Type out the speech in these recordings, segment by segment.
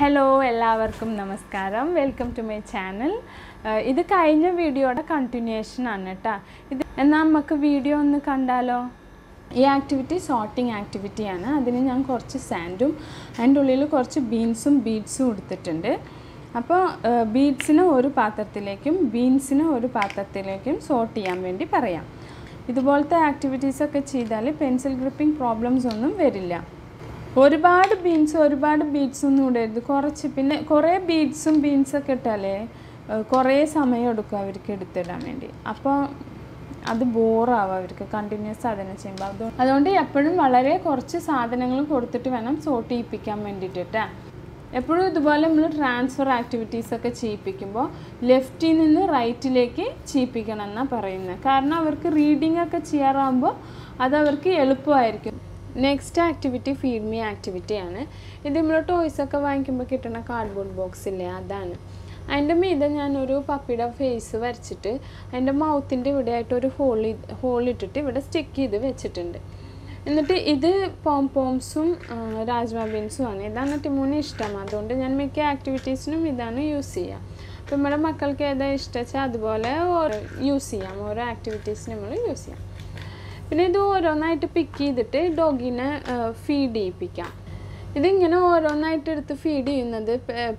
Hello, everyone. Namaskaram. Welcome to my channel. This is the video continuation. This is the video on this activity sorting activity. I have sand and beans and beads. Beads in one path, beans in one path, sort them. This activity is pencil gripping problems. One bad beads, beads ketale, corre samayo ducavirid. Upper at the bore our continuous southern chamber. Adondi apparent Valare corches are the Nangle Cortative and so tea picam and detata. Approve the volume transfer activities like a cheap picimbo, left in the right lake, cheap picanana parina. Karna work reading a chiarambo, other work. Next activity feed me activity is a cardboard box and me then puppy face and mouth in the hole it sticky the vegetative. In the pom poms rajma beans make activities activities. If you have a pick, you can feed it. If you feed it,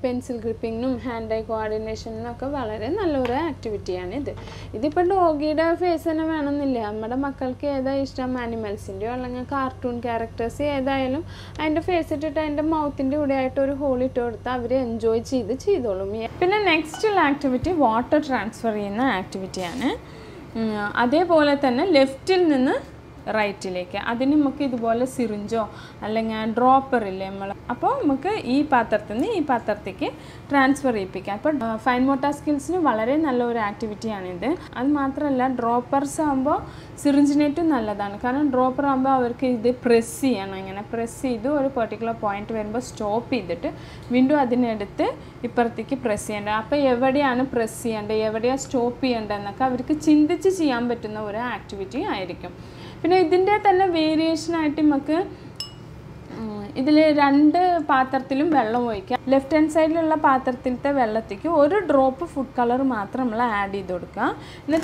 pencil gripping, hand eye coordination, and other activity. If you have a face, you can see animals, cartoon characters, and face and mouth, and you enjoy it. Next activity is water transfer activity. That is left and right. That is syringe or dropper. Then, transfer. Fine motor skills are very good activity. That is droppers are syringe. Because dropper is press. Press is a particular point where stop. Window is press. Everybody press and everybody stop. That is an activity. Now, variation there are two paths. Left hand side one drop of food color add. This color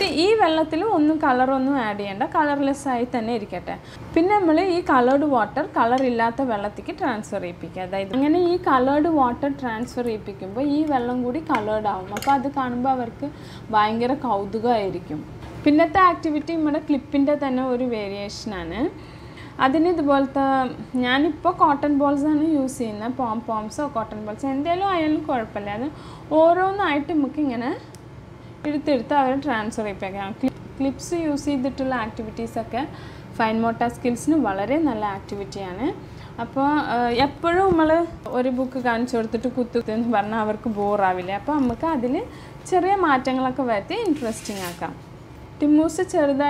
add colorless. Then colored water transfer. This colored water transfer is colored. Pinnatha activity is a clipping variation. That is why I use cotton balls, pom poms, cotton balls. I transfer clips. Use activities fine motor skills. Most of the Cherda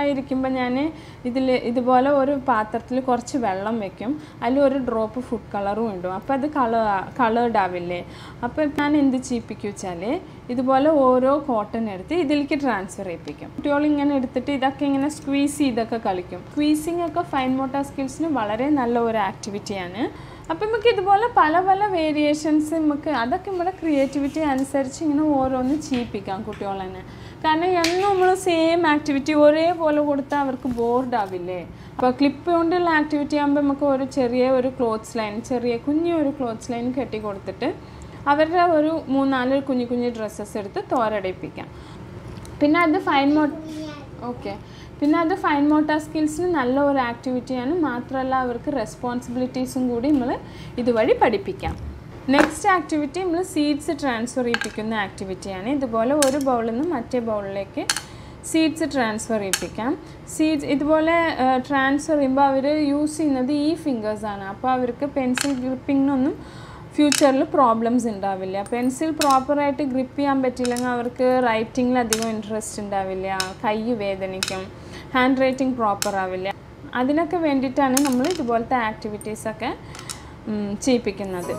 Idibola or Pathatil Corchi Vella make him, a drop of food colour window, up at the colour davile, up at an in the cheap chale, Idibola oro cotton erthi, Idilki transfer epicum. Tolling an erthi, the king and a squeezy the calicum. Squeezing a fine motor skills in Valerian allover activity anna. Up in the Palavala variations in other creativity and searching over on the cheap picantolana. The same activity or a follow board avile. A clip on the activity amber cherry or clothesline, cherry a clothesline category. Our moonal cunicuni dresses at the Thorade pica. Pinna the fine mode. Okay. The fine motor skills in all activity and matrala responsibilities. Next activity is seeds transfer activity. This is a bowl and bowl. Seeds transfer. Seeds transfer use these fingers. Pencil gripping future problems. Pencil proper grip writing interest in handwriting proper avilla adinakku vendittana nammal idupolte activities okke cheyippikkunnathu.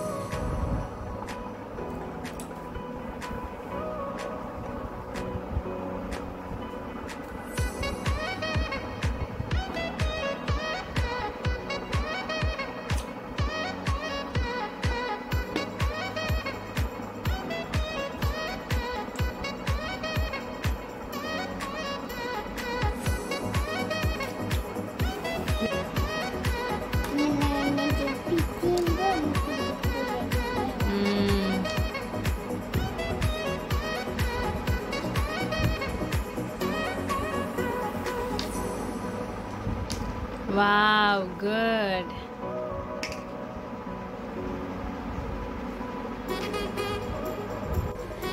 Wow, good.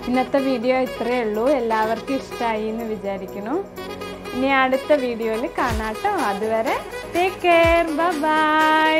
ഇന്നത്തെ video ഇത്രേ ഉള്ളൂ എല്ലാവർക്കും ഇഷ്ടായി എന്ന് വിചാരിക്കുന്നു ഇനി അടുത്ത വീഡിയോയിൽ കാണാട്ടോ അതുവരെ ടേക്ക് കെയർ ബൈ ബൈ